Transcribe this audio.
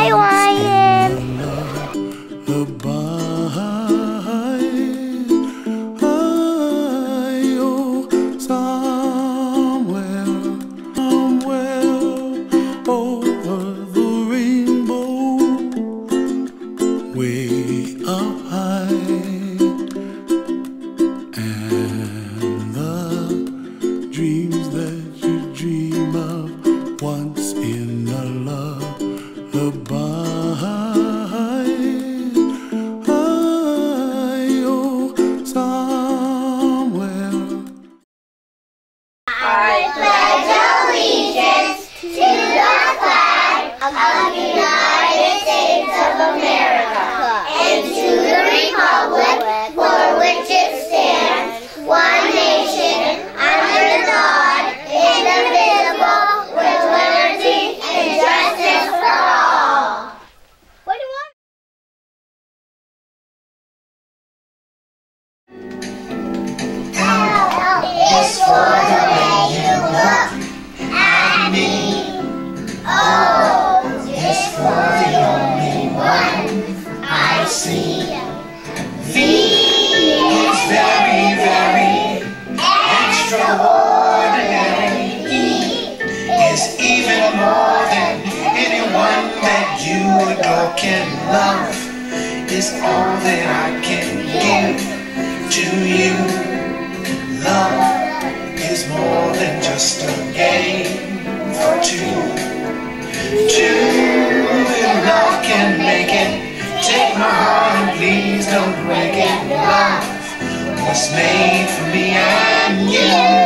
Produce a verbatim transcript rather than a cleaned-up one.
I want somewhere, somewhere over the rainbow, way up high. Dreams that you dream of once in a lullaby. Oh, somewhere. I pledge allegiance to the flag of the United States of America and to the republic for which it stands, one nation, is for the way you look at me. O is for the only one I see. V is very, very extraordinary. E is even more than anyone that you adore can love. Is all that I can give to you. Love is more than just a game for two. Two in love can make it. Take my heart and please don't break it. Love was made for me and you.